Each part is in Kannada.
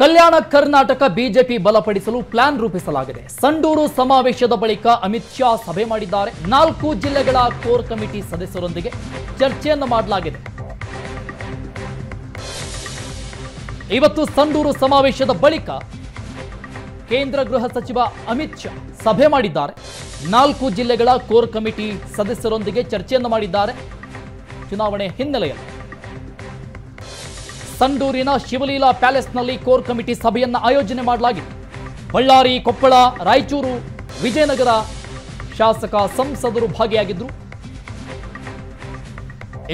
ಕಲ್ಯಾಣ ಕರ್ನಾಟಕ ಬಿಜೆಪಿ ಬಲಪಡಿಸಲು ಪ್ಲಾನ್ ರೂಪಿಸಲಾಗಿದೆ. ಸಂಡೂರು ಸಮಾವೇಶದ ಬಳಿಕ ಅಮಿತ್ ಶಾ ಸಭೆ ಮಾಡಿದ್ದಾರೆ. 4 ಜಿಲ್ಲೆಗಳ ಕೋರ್ ಕಮಿಟಿ ಸದಸ್ಯರೊಂದಿಗೆ ಚರ್ಚೆಯನ್ನು ಮಾಡಲಾಗಿದೆ. ಇವತ್ತು ಸಂಡೂರು ಸಮಾವೇಶದ ಬಳಿಕ ಕೇಂದ್ರ ಗೃಹ ಸಚಿವ ಅಮಿತ್ ಶಾ ಸಭೆ ಮಾಡಿದ್ದಾರೆ. 4 ಜಿಲ್ಲೆಗಳ ಕೋರ್ ಕಮಿಟಿ ಸದಸ್ಯರೊಂದಿಗೆ ಚರ್ಚೆಯನ್ನು ಮಾಡಿದ್ದಾರೆ. ಚುನಾವಣೆ ಹಿನ್ನೆಲೆಯಲ್ಲಿ ಸಂಡೂರಿನ ಶಿವಲೀಲಾ ಪ್ಯಾಲೇಸ್ನಲ್ಲಿ ಕೋರ್ ಕಮಿಟಿ ಸಭೆಯನ್ನು ಆಯೋಜನೆ ಮಾಡಲಾಗಿತ್ತು. ಬಳ್ಳಾರಿ, ಕೊಪ್ಪಳ, ರಾಯಚೂರು, ವಿಜಯನಗರ ಶಾಸಕ ಸಂಸದರು ಭಾಗಿಯಾಗಿದ್ದರು.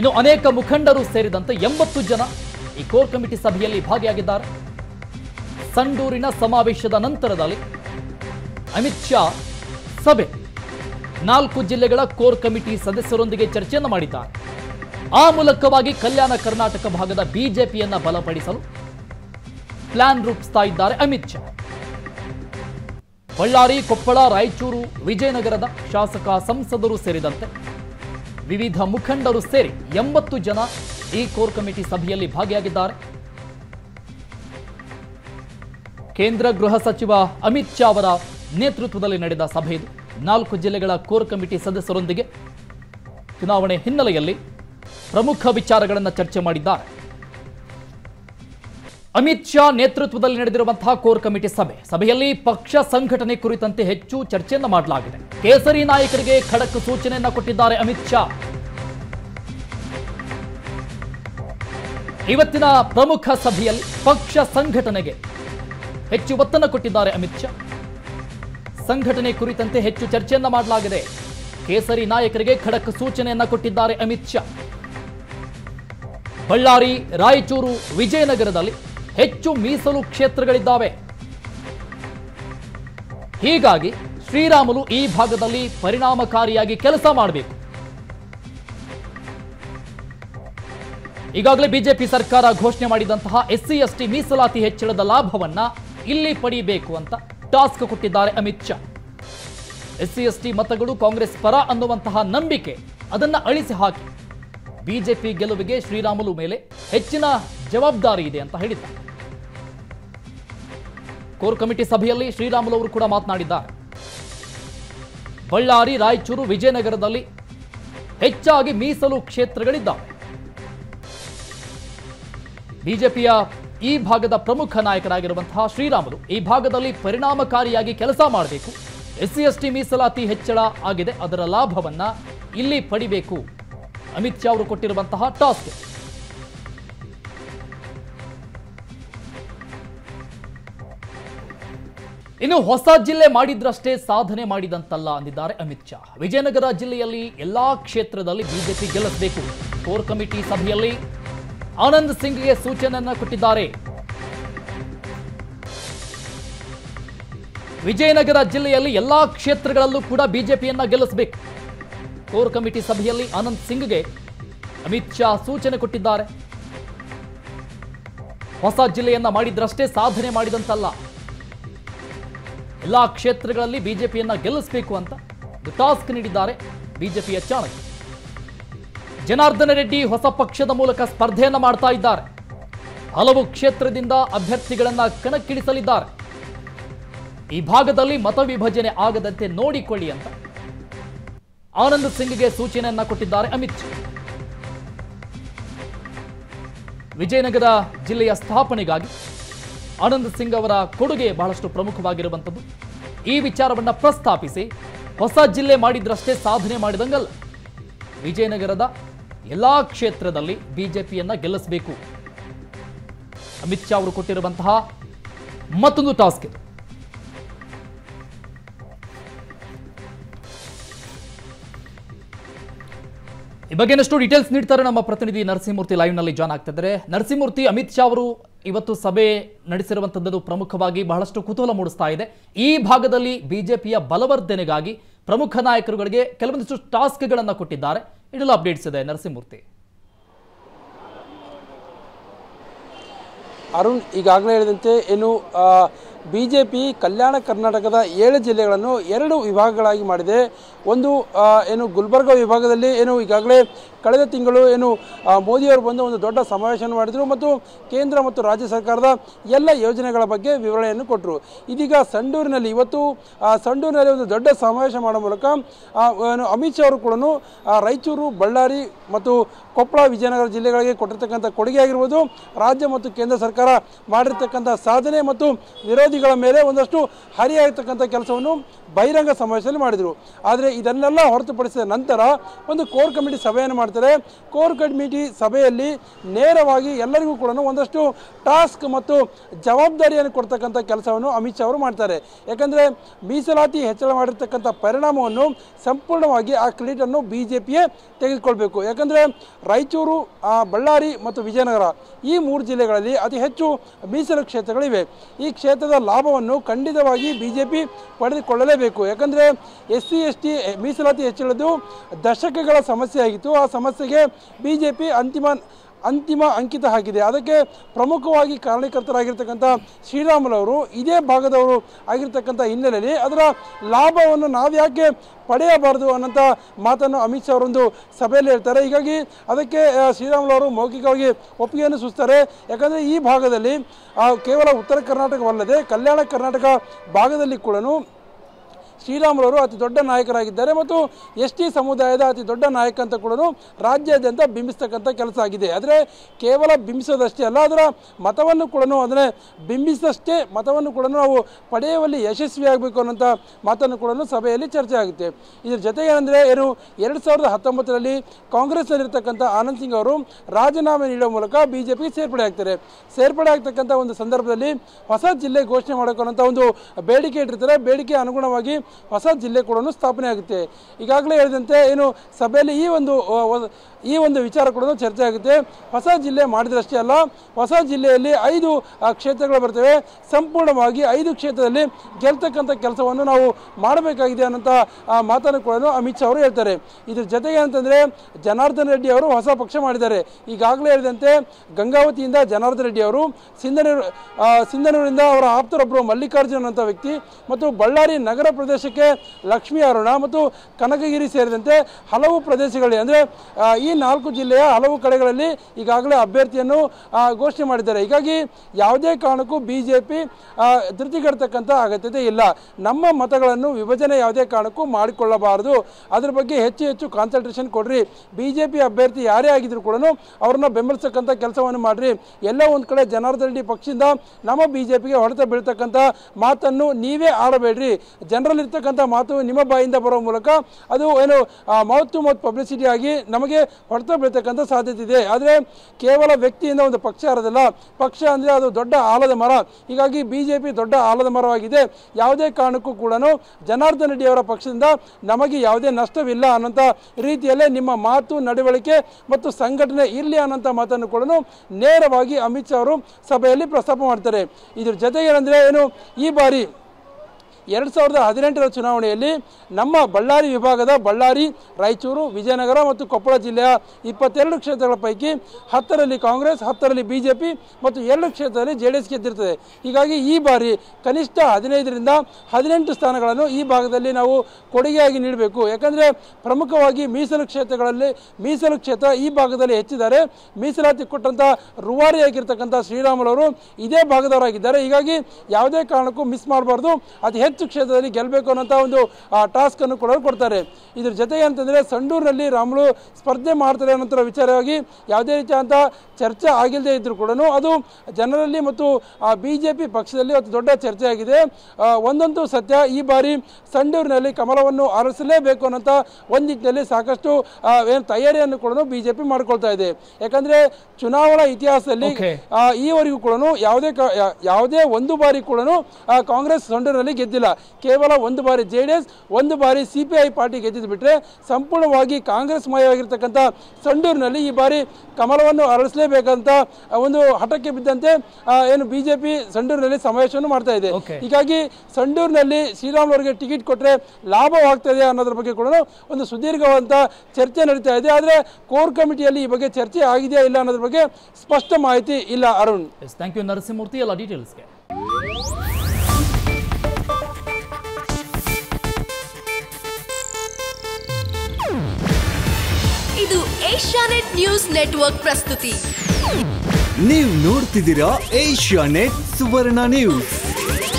ಇನ್ನು ಅನೇಕ ಮುಖಂಡರು ಸೇರಿದಂತೆ 80 ಜನ ಈ ಕೋರ್ ಕಮಿಟಿ ಸಭೆಯಲ್ಲಿ ಭಾಗಿಯಾಗಿದ್ದಾರೆ. ಸಂಡೂರಿನ ಸಮಾವೇಶದ ನಂತರದಲ್ಲಿ ಅಮಿತ್ ಶಾ ಸಭೆ 4 ಜಿಲ್ಲೆಗಳ ಕೋರ್ ಕಮಿಟಿ ಸದಸ್ಯರೊಂದಿಗೆ ಚರ್ಚೆಯನ್ನು ಮಾಡಿದ್ದಾರೆ. ಆ ಮೂಲಕವಾಗಿ ಕಲ್ಯಾಣ ಕರ್ನಾಟಕ ಭಾಗದ ಬಿಜೆಪಿಯನ್ನು ಬಲಪಡಿಸಲು ಪ್ಲಾನ್ ರೂಪಿಸ್ತಾ ಇದ್ದಾರೆ ಅಮಿತ್ ಶಾ. ಬಳ್ಳಾರಿ, ಕೊಪ್ಪಳ, ರಾಯಚೂರು, ವಿಜಯನಗರದ ಶಾಸಕ ಸಂಸದರು ಸೇರಿದಂತೆ ವಿವಿಧ ಮುಖಂಡರು ಸೇರಿ 80 ಜನ ಈ ಕೋರ್ ಕಮಿಟಿ ಸಭೆಯಲ್ಲಿ ಭಾಗಿಯಾಗಿದ್ದಾರೆ. ಕೇಂದ್ರ ಗೃಹ ಸಚಿವ ಅಮಿತ್ ಶಾ ಅವರ ನೇತೃತ್ವದಲ್ಲಿ ನಡೆದ ಸಭೆ ಇದು. 4 ಜಿಲ್ಲೆಗಳ ಕೋರ್ ಕಮಿಟಿ ಸದಸ್ಯರೊಂದಿಗೆ ಚುನಾವಣೆ ಹಿನ್ನೆಲೆಯಲ್ಲಿ ಪ್ರಮುಖ ವಿಚಾರಗಳನ್ನು ಚರ್ಚೆ ಮಾಡಿದ್ದಾರೆ. ಅಮಿತ್ ಶಾ ನೇತೃತ್ವದಲ್ಲಿ ನಡೆದಿರುವಂತಹ ಕೋರ್ ಕಮಿಟಿ ಸಭೆಯಲ್ಲಿ ಪಕ್ಷ ಸಂಘಟನೆ ಕುರಿತಂತೆ ಹೆಚ್ಚು ಚರ್ಚೆಯನ್ನು ಮಾಡಲಾಗಿದೆ. ಕೇಸರಿ ನಾಯಕರಿಗೆ ಖಡಕ್ ಸೂಚನೆಯನ್ನು ಕೊಟ್ಟಿದ್ದಾರೆ ಅಮಿತ್ ಶಾ. ಇವತ್ತಿನ ಪ್ರಮುಖ ಸಭೆಯಲ್ಲಿ ಪಕ್ಷ ಸಂಘಟನೆಗೆ ಹೆಚ್ಚು ಒತ್ತನ್ನು ಕೊಟ್ಟಿದ್ದಾರೆ ಅಮಿತ್ ಶಾ. ಸಂಘಟನೆ ಕುರಿತಂತೆ ಹೆಚ್ಚು ಚರ್ಚೆಯನ್ನು ಮಾಡಲಾಗಿದೆ. ಕೇಸರಿ ನಾಯಕರಿಗೆ ಖಡಕ್ ಸೂಚನೆಯನ್ನು ಕೊಟ್ಟಿದ್ದಾರೆ ಅಮಿತ್ ಶಾ. ಬಳ್ಳಾರಿ, ರಾಯಚೂರು, ವಿಜಯನಗರದಲ್ಲಿ ಹೆಚ್ಚು ಮೀಸಲು ಕ್ಷೇತ್ರಗಳಿದ್ದಾವೆ. ಹೀಗಾಗಿ ಶ್ರೀರಾಮುಲು ಈ ಭಾಗದಲ್ಲಿ ಪರಿಣಾಮಕಾರಿಯಾಗಿ ಕೆಲಸ ಮಾಡಬೇಕು. ಈಗಾಗಲೇ ಬಿಜೆಪಿ ಸರ್ಕಾರ ಘೋಷಣೆ ಮಾಡಿದಂತಹ SC/ST ಮೀಸಲಾತಿ ಹೆಚ್ಚಳದ ಲಾಭವನ್ನ ಇಲ್ಲಿ ಪಡೆಯಬೇಕು ಅಂತ ಟಾಸ್ಕ್ ಕೊಟ್ಟಿದ್ದಾರೆ ಅಮಿತ್ ಶಾ. SC/ST ಮತಗಳು ಕಾಂಗ್ರೆಸ್ ಪರ ಅನ್ನುವಂತಹ ನಂಬಿಕೆ ಅದನ್ನ ಅಳಿಸಿ ಹಾಕಿ ಬಿಜೆಪಿ ಗೆಲುವಿಗೆ ಶ್ರೀರಾಮುಲು ಮೇಲೆ ಹೆಚ್ಚಿನ ಜವಾಬ್ದಾರಿ ಇದೆ ಅಂತ ಹೇಳಿದ್ದಾರೆ. ಕೋರ್ ಕಮಿಟಿ ಸಭೆಯಲ್ಲಿ ಶ್ರೀರಾಮುಲು ಅವರು ಕೂಡ ಮಾತನಾಡಿದ್ದಾರೆ. ಬಳ್ಳಾರಿ, ರಾಯಚೂರು, ವಿಜಯನಗರದಲ್ಲಿ ಹೆಚ್ಚಾಗಿ ಮೀಸಲು ಕ್ಷೇತ್ರಗಳಿದ್ದಾವೆ. ಬಿಜೆಪಿಯ ಈ ಭಾಗದ ಪ್ರಮುಖ ನಾಯಕರಾಗಿರುವಂತಹ ಶ್ರೀರಾಮುಲು ಈ ಭಾಗದಲ್ಲಿ ಪರಿಣಾಮಕಾರಿಯಾಗಿ ಕೆಲಸ ಮಾಡಬೇಕು. SC/ST ಮೀಸಲಾತಿ ಹೆಚ್ಚಳ ಆಗಿದೆ, ಅದರ ಲಾಭವನ್ನ ಇಲ್ಲಿ ಪಡಿಬೇಕು. ಅಮಿತ್ ಶಾ ಅವರು ಕೊಟ್ಟಿರುವಂತಹ ಟಾಸ್ಕ್. ಇನ್ನು ಹೊಸ ಜಿಲ್ಲೆ ಮಾಡಿದ್ರಷ್ಟೇ ಸಾಧನೆ ಮಾಡಿದಂತಲ್ಲ ಅಂದಿದ್ದಾರೆ ಅಮಿತ್ ಶಾ. ವಿಜಯನಗರ ಜಿಲ್ಲೆಯಲ್ಲಿ ಎಲ್ಲಾ ಕ್ಷೇತ್ರದಲ್ಲಿ ಬಿಜೆಪಿ ಗೆಲ್ಲಿಸಬೇಕು. ಕೋರ್ ಕಮಿಟಿ ಸಭೆಯಲ್ಲಿ ಆನಂದ್ ಸಿಂಗ್ಗೆ ಸೂಚನೆಯನ್ನ ಕೊಟ್ಟಿದ್ದಾರೆ. ವಿಜಯನಗರ ಜಿಲ್ಲೆಯಲ್ಲಿ ಎಲ್ಲಾ ಕ್ಷೇತ್ರಗಳಲ್ಲೂ ಕೂಡ ಬಿಜೆಪಿಯನ್ನ ಗೆಲ್ಲಿಸಬೇಕು. ಕೋರ್ ಕಮಿಟಿ ಸಭೆಯಲ್ಲಿ ಆನಂದ್ ಸಿಂಗ್ಗೆ ಅಮಿತ್ ಶಾ ಸೂಚನೆ ಕೊಟ್ಟಿದ್ದಾರೆ. ಹೊಸ ಜಿಲ್ಲೆಯನ್ನ ಮಾಡಿದ್ರಷ್ಟೇ ಸಾಧನೆ ಮಾಡಿದಂತಲ್ಲ, ಎಲ್ಲಾ ಕ್ಷೇತ್ರಗಳಲ್ಲಿ ಬಿಜೆಪಿಯನ್ನ ಗೆಲ್ಲಿಸಬೇಕು ಅಂತ ಟಾಸ್ಕ್ ನೀಡಿದ್ದಾರೆ ಬಿಜೆಪಿಯ ಚಾಣಕ್ಯ. ಜನಾರ್ದನ ರೆಡ್ಡಿ ಹೊಸ ಪಕ್ಷದ ಮೂಲಕ ಸ್ಪರ್ಧೆಯನ್ನ ಮಾಡ್ತಾ ಇದ್ದಾರೆ. ಹಲವು ಕ್ಷೇತ್ರದಿಂದ ಅಭ್ಯರ್ಥಿಗಳನ್ನ ಕಣಕ್ಕಿಳಿಸಲಿದ್ದಾರೆ. ಈ ಭಾಗದಲ್ಲಿ ಮತ ವಿಭಜನೆ ಆಗದಂತೆ ನೋಡಿಕೊಳ್ಳಿ ಅಂತ ಆನಂದ್ ಸಿಂಗ್ಗೆ ಸೂಚನೆಯನ್ನ ಕೊಟ್ಟಿದ್ದಾರೆ ಅಮಿತ್ ಶಾ. ವಿಜಯನಗರ ಜಿಲ್ಲೆಯ ಸ್ಥಾಪನೆಗಾಗಿ ಆನಂದ್ ಸಿಂಗ್ ಅವರ ಕೊಡುಗೆ ಬಹಳಷ್ಟು ಪ್ರಮುಖವಾಗಿರುವಂಥದ್ದು. ಈ ವಿಚಾರವನ್ನು ಪ್ರಸ್ತಾಪಿಸಿ ಹೊಸ ಜಿಲ್ಲೆ ಮಾಡಿದ್ರಷ್ಟೇ ಸಾಧನೆ ಮಾಡಿದಂಗಲ್ಲ, ವಿಜಯನಗರದ ಎಲ್ಲಾ ಕ್ಷೇತ್ರದಲ್ಲಿ ಬಿಜೆಪಿಯನ್ನ ಗೆಲ್ಲಿಸಬೇಕು. ಅಮಿತ್ ಶಾ ಅವರು ಕೊಟ್ಟಿರುವಂತಹ ಮತ್ತೊಂದು ಟಾಸ್ಕ್ ಇದು. ಈ ಬಗ್ಗೆ ಇನ್ನಷ್ಟು ಡೀಟೇಲ್ಸ್ ನೀಡ್ತಾರೆ ನಮ್ಮ ಪ್ರತಿನಿಧಿ ನರಸಿಂಹಮೂರ್ತಿ. ಲೈವ್ ನಲ್ಲಿ ಜಾಯ್ನ್ ಆಗ್ತಿದ್ದಾರೆ ನರಸಿಂಹಮೂರ್ತಿ. ಅಮಿತ್ ಶಾ ಅವರು ಇವತ್ತು ಸಭೆ ನಡೆಸಿರುವಂತದ್ದು ಪ್ರಮುಖವಾಗಿ ಬಹಳಷ್ಟು ಕುತೂಹಲ ಮೂಡಿಸ್ತಾ ಇದೆ. ಈ ಭಾಗದಲ್ಲಿ ಬಿಜೆಪಿಯ ಬಲವರ್ಧನೆಗಾಗಿ ಪ್ರಮುಖ ನಾಯಕರುಗಳಿಗೆ ಕೆಲವೊಂದಿಷ್ಟು ಟಾಸ್ಕ್ಗಳನ್ನು ಕೊಟ್ಟಿದ್ದಾರೆ. ಇದೆಲ್ಲ ಅಪ್ಡೇಟ್ಸ್ ಇದೆ ನರಸಿಂಹಮೂರ್ತಿ. ಅರುಣ್, ಈಗಾಗಲೇ ಹೇಳಿದಂತೆ ಏನು ಬಿಜೆಪಿ ಕಲ್ಯಾಣ ಕರ್ನಾಟಕದ 7 ಜಿಲ್ಲೆಗಳನ್ನು ಎರಡು ವಿಭಾಗಗಳಾಗಿ ಮಾಡಿದೆ. ಒಂದು ಏನು ಗುಲ್ಬರ್ಗ ವಿಭಾಗದಲ್ಲಿ ಏನು ಈಗಾಗಲೇ ಕಳೆದ ತಿಂಗಳು ಏನು ಮೋದಿ ಅವರು ಬಂದು ಒಂದು ದೊಡ್ಡ ಸಮಾವೇಶವನ್ನು ಮಾಡಿದರು ಮತ್ತು ಕೇಂದ್ರ ಮತ್ತು ರಾಜ್ಯ ಸರ್ಕಾರದ ಎಲ್ಲ ಯೋಜನೆಗಳ ಬಗ್ಗೆ ವಿವರಣೆಯನ್ನು ಕೊಟ್ಟರು. ಇದೀಗ ಸಂಡೂರಿನಲ್ಲಿ ಇವತ್ತು ಸಂಡೂರಿನಲ್ಲಿ ಒಂದು ದೊಡ್ಡ ಸಮಾವೇಶ ಮಾಡುವ ಮೂಲಕ ಅಮಿತ್ ಶಾ ಅವರು ಕೂಡ ರಾಯಚೂರು, ಬಳ್ಳಾರಿ ಮತ್ತು ಕೊಪ್ಪಳ, ವಿಜಯನಗರ ಜಿಲ್ಲೆಗಳಿಗೆ ಕೊಟ್ಟಿರತಕ್ಕಂಥ ಕೊಡುಗೆ ಆಗಿರ್ಬೋದು, ರಾಜ್ಯ ಮತ್ತು ಕೇಂದ್ರ ಸರ್ಕಾರ ಮಾಡಿರ್ತಕ್ಕಂಥ ಸಾಧನೆ ಮತ್ತು ವಿರೋಧಿಗಳ ಮೇಲೆ ಒಂದಷ್ಟು ಹರಿಯಾಗಿರ್ತಕ್ಕಂಥ ಕೆಲಸವನ್ನು ಬಹಿರಂಗ ಸಮಾವೇಶದಲ್ಲಿ ಮಾಡಿದರು. ಆದರೆ ಇದನ್ನೆಲ್ಲ ಹೊರತುಪಡಿಸಿದ ನಂತರ ಒಂದು ಕೋರ್ ಕಮಿಟಿ ಸಭೆಯನ್ನು ಮಾಡ್ತಾರೆ. ಕೋರ್ ಕಮಿಟಿ ಸಭೆಯಲ್ಲಿ ನೇರವಾಗಿ ಎಲ್ಲರಿಗೂ ಕೂಡ ಒಂದಷ್ಟು ಟಾಸ್ಕ್ ಮತ್ತು ಜವಾಬ್ದಾರಿಯನ್ನು ಕೊಡ್ತಕ್ಕಂಥ ಕೆಲಸವನ್ನು ಅಮಿತ್ ಶಾ ಅವರು ಮಾಡ್ತಾರೆ. ಯಾಕಂದರೆ ಮೀಸಲಾತಿ ಹೆಚ್ಚಳ ಮಾಡಿರ್ತಕ್ಕಂಥ ಪರಿಣಾಮವನ್ನು ಸಂಪೂರ್ಣವಾಗಿ ಆ ಕ್ರೆಡಿಟನ್ನು ಬಿ ಜೆ ಪಿಯೇ ತೆಗೆದುಕೊಳ್ಬೇಕು. ಯಾಕಂದರೆ ರಾಯಚೂರು, ಬಳ್ಳಾರಿ ಮತ್ತು ವಿಜಯನಗರ ಈ 3 ಜಿಲ್ಲೆಗಳಲ್ಲಿ ಅತಿ ಹೆಚ್ಚು ಮೀಸಲು ಕ್ಷೇತ್ರಗಳಿವೆ. ಈ ಕ್ಷೇತ್ರದ ಲಾಭವನ್ನು ಖಂಡಿತವಾಗಿ ಬಿ ಜೆ ಪಿ ಪಡೆದುಕೊಳ್ಳಲೇಬೇಕು. ಯಾಕಂದರೆ SC ST ಮೀಸಲಾತಿ ಹೆಚ್ಚಳದ್ದು ದಶಕಗಳ ಸಮಸ್ಯೆ ಆಗಿತ್ತು. ಆ ಸಮಸ್ಯೆಗೆ BJP ಅಂತಿಮ ಅಂಕಿತ ಹಾಕಿದೆ. ಅದಕ್ಕೆ ಪ್ರಮುಖವಾಗಿ ಕಾರಣೀಕರ್ತರಾಗಿರ್ತಕ್ಕಂಥ ಶ್ರೀರಾಮುಲು ಅವರು ಇದೇ ಭಾಗದವರು ಆಗಿರ್ತಕ್ಕಂಥ ಹಿನ್ನೆಲೆಯಲ್ಲಿ ಅದರ ಲಾಭವನ್ನು ನಾವು ಯಾಕೆ ಪಡೆಯಬಾರದು ಅನ್ನೋಂಥ ಮಾತನ್ನು ಅಮಿತ್ ಶಾ ಅವರೊಂದು ಸಭೆಯಲ್ಲಿ ಹೇಳ್ತಾರೆ. ಹೀಗಾಗಿ ಅದಕ್ಕೆ ಶ್ರೀರಾಮುಲು ಅವರು ಮೌಖಿಕವಾಗಿ ಒಪ್ಪಿಗೆಯನ್ನು ಸೂಚಿಸ್ತಾರೆ. ಯಾಕಂದರೆ ಈ ಭಾಗದಲ್ಲಿ ಕೇವಲ ಉತ್ತರ ಕರ್ನಾಟಕವಲ್ಲದೆ ಕಲ್ಯಾಣ ಕರ್ನಾಟಕ ಭಾಗದಲ್ಲಿ ಕೂಡ ಶ್ರೀರಾಮುಲು ಅವರು ಅತಿ ದೊಡ್ಡ ನಾಯಕರಾಗಿದ್ದಾರೆ ಮತ್ತು ST ಸಮುದಾಯದ ಅತಿ ದೊಡ್ಡ ನಾಯಕ ಅಂತ ಕೂಡ ರಾಜ್ಯಾದ್ಯಂತ ಬಿಂಬಿಸ್ತಕ್ಕಂಥ ಕೆಲಸ ಆಗಿದೆ. ಆದರೆ ಕೇವಲ ಬಿಂಬಿಸೋದಷ್ಟೇ ಅಲ್ಲ, ಅದರ ಮತವನ್ನು ಕೂಡ ಅಂದರೆ ಬಿಂಬಿಸಿದಷ್ಟೇ ಮತವನ್ನು ಕೂಡ ನಾವು ಪಡೆಯುವಲ್ಲಿ ಯಶಸ್ವಿಯಾಗಬೇಕು ಅನ್ನೋಂಥ ಮಾತನ್ನು ಕೂಡ ಸಭೆಯಲ್ಲಿ ಚರ್ಚೆ ಆಗುತ್ತೆ. ಇದ್ರ ಜೊತೆಗೆ ಅಂದರೆ 2019 ಕಾಂಗ್ರೆಸ್ನಲ್ಲಿರ್ತಕ್ಕಂಥ ಆನಂದ್ ಸಿಂಗ್ ಅವರು ರಾಜೀನಾಮೆ ನೀಡೋ ಮೂಲಕ BJPಗೆ ಸೇರ್ಪಡೆ ಆಗ್ತಕ್ಕಂಥ ಒಂದು ಸಂದರ್ಭದಲ್ಲಿ ಹೊಸ ಜಿಲ್ಲೆ ಘೋಷಣೆ ಮಾಡೋಕ್ಕನ್ನೋಂಥ ಒಂದು ಬೇಡಿಕೆ ಇಟ್ಟಿರ್ತಾರೆ. ಬೇಡಿಕೆ ಅನುಗುಣವಾಗಿ ಹೊಸ ಜಿಲ್ಲೆ ಕೂಡ ಸ್ಥಾಪನೆ ಆಗುತ್ತೆ. ಈಗಾಗಲೇ ಹೇಳಿದಂತೆ ಸಭೆಯಲ್ಲಿ ಈ ಒಂದು ವಿಚಾರ ಕೂಡ ಚರ್ಚೆ ಆಗುತ್ತೆ. ಹೊಸ ಜಿಲ್ಲೆ ಮಾಡಿದ್ರಷ್ಟೇ ಅಲ್ಲ, ಹೊಸ ಜಿಲ್ಲೆಯಲ್ಲಿ 5 ಕ್ಷೇತ್ರಗಳು ಬರ್ತವೆ. ಸಂಪೂರ್ಣವಾಗಿ 5 ಕ್ಷೇತ್ರದಲ್ಲಿ ಗೆಲ್ತಕ್ಕಂಥ ಕೆಲಸವನ್ನು ನಾವು ಮಾಡಬೇಕಾಗಿದೆ ಅನ್ನೋಂಥ ಮಾತನ್ನು ಕೂಡ ಅಮಿತ್ ಶಾ ಅವರು ಹೇಳ್ತಾರೆ. ಇದ್ರ ಜೊತೆಗೆ ಅಂತಂದರೆ ಜನಾರ್ದನ್ ರೆಡ್ಡಿ ಅವರು ಹೊಸ ಪಕ್ಷ ಮಾಡಿದ್ದಾರೆ. ಈಗಾಗಲೇ ಹೇಳಿದಂತೆ ಗಂಗಾವತಿಯಿಂದ ಜನಾರ್ದನ್ ರೆಡ್ಡಿ ಅವರು, ಸಿಂಧನೂರಿಂದ ಅವರ ಆಪ್ತರೊಬ್ಬರು ಮಲ್ಲಿಕಾರ್ಜುನ್ ಅಂತ ವ್ಯಕ್ತಿ ಮತ್ತು ಬಳ್ಳಾರಿ ನಗರ ಪ್ರದೇಶಕ್ಕೆ ಲಕ್ಷ್ಮೀ ಅರುಣ ಮತ್ತು ಕನಕಗಿರಿ ಸೇರಿದಂತೆ ಹಲವು ಪ್ರದೇಶಗಳಲ್ಲಿ ಅಂದರೆ ಈ 4 ಜಿಲ್ಲೆಯ ಹಲವು ಕಡೆಗಳಲ್ಲಿ ಈಗಾಗಲೇ ಅಭ್ಯರ್ಥಿಯನ್ನು ಘೋಷಣೆ ಮಾಡಿದ್ದಾರೆ. ಹೀಗಾಗಿ ಯಾವುದೇ ಕಾರಣಕ್ಕೂ BJP ಧೃತಿಗೆಡ್ತಕ್ಕಂಥ ಅಗತ್ಯತೆ ಇಲ್ಲ. ನಮ್ಮ ಮತಗಳನ್ನು ವಿಭಜನೆ ಯಾವುದೇ ಕಾರಣಕ್ಕೂ ಮಾಡಿಕೊಳ್ಳಬಾರದು. ಅದರ ಬಗ್ಗೆ ಹೆಚ್ಚು ಕಾನ್ಸಂಟ್ರೇಷನ್ ಕೊಡ್ರಿ. BJP ಅಭ್ಯರ್ಥಿ ಯಾರೇ ಆಗಿದ್ರು ಕೂಡ ಅವ್ರನ್ನ ಬೆಂಬಲಿಸತಕ್ಕಂಥ ಕೆಲಸವನ್ನು ಮಾಡಿರಿ. ಎಲ್ಲ ಒಂದು ಕಡೆ ಜನಾರ್ದನ್ ರೆಡ್ಡಿ ಪಕ್ಷದಿಂದ ನಮ್ಮ BJPಗೆ ಹೊಡೆತ ಬೀಳ್ತಕ್ಕಂಥ ಮಾತನ್ನು ನೀವೇ ಆಡಬೇಡ್ರಿ. ಜನರಲ್ಲಿ ಇರ್ತಕ್ಕಂಥ ಮಾತು ನಿಮ್ಮ ಬಾಯಿಂದ ಬರೋ ಮೂಲಕ ಅದು ಮೌತ್ ಟು ಮೌತ್ ಪಬ್ಲಿಸಿಟಿ ಆಗಿ ನಮಗೆ ಹೊಡೆತ ಬೀಳ್ತಕ್ಕಂಥ ಸಾಧ್ಯತೆ ಇದೆ. ಆದರೆ ಕೇವಲ ವ್ಯಕ್ತಿಯಿಂದ ಒಂದು ಪಕ್ಷ ಇರೋದಿಲ್ಲ. ಪಕ್ಷ ಅಂದರೆ ಅದು ದೊಡ್ಡ ಆಲದ ಮರ. ಹೀಗಾಗಿ BJP ದೊಡ್ಡ ಆಲದ ಮರವಾಗಿದೆ. ಯಾವುದೇ ಕಾರಣಕ್ಕೂ ಕೂಡ ಜನಾರ್ದನ್ ರೆಡ್ಡಿ ಅವರ ಪಕ್ಷದಿಂದ ನಮಗೆ ಯಾವುದೇ ನಷ್ಟವಿಲ್ಲ ಅನ್ನೋಂಥ ರೀತಿಯಲ್ಲೇ ನಿಮ್ಮ ಮಾತು, ನಡವಳಿಕೆ ಮತ್ತು ಸಂಘಟನೆ ಇರಲಿ ಅನ್ನೋಂಥ ಮಾತನ್ನು ಕೂಡ ನೇರವಾಗಿ ಅಮಿತ್ ಶಾ ಅವರು ಸಭೆಯಲ್ಲಿ ಪ್ರಸ್ತಾಪ ಮಾಡ್ತಾರೆ. ಇದ್ರ ಜೊತೆಗೆ ಏನಂದರೆ ಈ ಬಾರಿ 2018 ಚುನಾವಣೆಯಲ್ಲಿ ನಮ್ಮ ಬಳ್ಳಾರಿ ವಿಭಾಗದ ಬಳ್ಳಾರಿ, ರಾಯಚೂರು, ವಿಜಯನಗರ ಮತ್ತು ಕೊಪ್ಪಳ ಜಿಲ್ಲೆಯ 22 ಕ್ಷೇತ್ರಗಳ ಪೈಕಿ 10 ಕಾಂಗ್ರೆಸ್, 10 BJP ಮತ್ತು 2 ಕ್ಷೇತ್ರದಲ್ಲಿ JDS ಗೆದ್ದಿರ್ತದೆ. ಹೀಗಾಗಿ ಈ ಬಾರಿ ಕನಿಷ್ಠ 15 ರಿಂದ 18 ಸ್ಥಾನಗಳನ್ನು ಈ ಭಾಗದಲ್ಲಿ ನಾವು ಕೊಡುಗೆಯಾಗಿ ನೀಡಬೇಕು. ಯಾಕಂದರೆ ಪ್ರಮುಖವಾಗಿ ಮೀಸಲು ಕ್ಷೇತ್ರ ಈ ಭಾಗದಲ್ಲಿ ಹೆಚ್ಚಿದ್ದಾರೆ. ಮೀಸಲಾತಿ ಕೊಟ್ಟಂಥ ರುವಾರಿಯಾಗಿರ್ತಕ್ಕಂಥ ಶ್ರೀರಾಮುಲು ಅವರು ಇದೇ ಭಾಗದವರಾಗಿದ್ದಾರೆ. ಹೀಗಾಗಿ ಯಾವುದೇ ಕಾರಣಕ್ಕೂ ಮಿಸ್ ಮಾಡಬಾರ್ದು. ಅತಿ ಕ್ಷೇತ್ರದಲ್ಲಿ ಗೆಲ್ಲಬೇಕು ಅನ್ನೋಂಥ ಒಂದು ಟಾಸ್ಕ್ ಅನ್ನು ಕೂಡ ಕೊಡ್ತಾರೆ. ಇದ್ರ ಜೊತೆಗೆ ಅಂತಂದರೆ ಸಂಡೂರಿನಲ್ಲಿ ರಾಮುಲು ಸ್ಪರ್ಧೆ ಮಾಡ್ತಾರೆ ಅನ್ನೋ ವಿಚಾರವಾಗಿ ಯಾವುದೇ ರೀತಿಯಾದಂಥ ಚರ್ಚೆ ಆಗಿಲ್ಲದೆ ಇದ್ದರೂ ಕೂಡ ಅದು ಜನರಲ್ಲಿ ಮತ್ತು BJP ಪಕ್ಷದಲ್ಲಿ ಅತಿ ದೊಡ್ಡ ಚರ್ಚೆ ಆಗಿದೆ. ಒಂದಂತೂ ಸತ್ಯ, ಈ ಬಾರಿ ಸಂಡೂರಿನಲ್ಲಿ ಕಮಲವನ್ನು ಆರಿಸಲೇಬೇಕು ಅನ್ನೋಂಥ ಒಂದು ನಿಟ್ಟಿನಲ್ಲಿ ಸಾಕಷ್ಟು ತಯಾರಿಯನ್ನು ಕೂಡ BJP ಮಾಡಿಕೊಳ್ತಾ ಇದೆ. ಯಾಕಂದರೆ ಚುನಾವಣಾ ಇತಿಹಾಸದಲ್ಲಿ ಈವರೆಗೂ ಕೂಡ ಯಾವುದೇ ಒಂದು ಬಾರಿ ಕೂಡ ಕಾಂಗ್ರೆಸ್ ಸಂಡೂರಿನಲ್ಲಿ ಗೆದ್ದಿಲ್ಲ. ಕೇವಲ ಒಂದು ಬಾರಿ JDS, ಒಂದು ಬಾರಿ CPI ಪಾರ್ಟಿ ಗೆದ್ದಿದ್ದು ಬಿಟ್ಟರೆ ಸಂಪೂರ್ಣವಾಗಿ ಕಾಂಗ್ರೆಸ್ ಮಯವಾಗಿರ್ತಕ್ಕಂಥ ಸಂಡೂರಿನಲ್ಲಿ ಈ ಬಾರಿ ಕಮಲವನ್ನು ಅರಳಿಸಲೇಬೇಕಂತ ಒಂದು ಹಠಕ್ಕೆ ಬಿದ್ದಂತೆ BJP ಸಂಡೂರಿನಲ್ಲಿ ಸಮಾವೇಶವನ್ನು ಮಾಡ್ತಾ ಇದೆ. ಹೀಗಾಗಿ ಸಂಡೂರಿನಲ್ಲಿ ಶ್ರೀರಾಮುಲು ಅವರಿಗೆ ಟಿಕೆಟ್ ಕೊಟ್ಟರೆ ಲಾಭವಾಗ್ತದೆ ಅನ್ನೋದ್ರ ಬಗ್ಗೆ ಕೂಡ ಒಂದು ಸುದೀರ್ಘವಾದಂಥ ಚರ್ಚೆ ನಡೀತಾ ಇದೆ. ಆದರೆ ಕೋರ್ ಕಮಿಟಿಯಲ್ಲಿ ಈ ಬಗ್ಗೆ ಚರ್ಚೆ ಆಗಿದೆಯಾ ಇಲ್ಲ ಅನ್ನೋದ್ರ ಬಗ್ಗೆ ಸ್ಪಷ್ಟ ಮಾಹಿತಿ ಇಲ್ಲ. ಅರುಣ್, ಥ್ಯಾಂಕ್ ಯು ನರಸಿಂಹಮೂರ್ತಿ, ಎಲ್ಲ ಡೀಟೇಲ್ಸ್ಗೆ. ಇದು ಏಷ್ಯಾನೆಟ್ ನ್ಯೂಸ್ ನೆಟ್ವರ್ಕ್ ಪ್ರಸ್ತುತಿ. ನೀವು ನೋಡ್ತಿದ್ದೀರಾ ಏಷ್ಯಾನೆಟ್ ಸುವರ್ಣ ನ್ಯೂಸ್.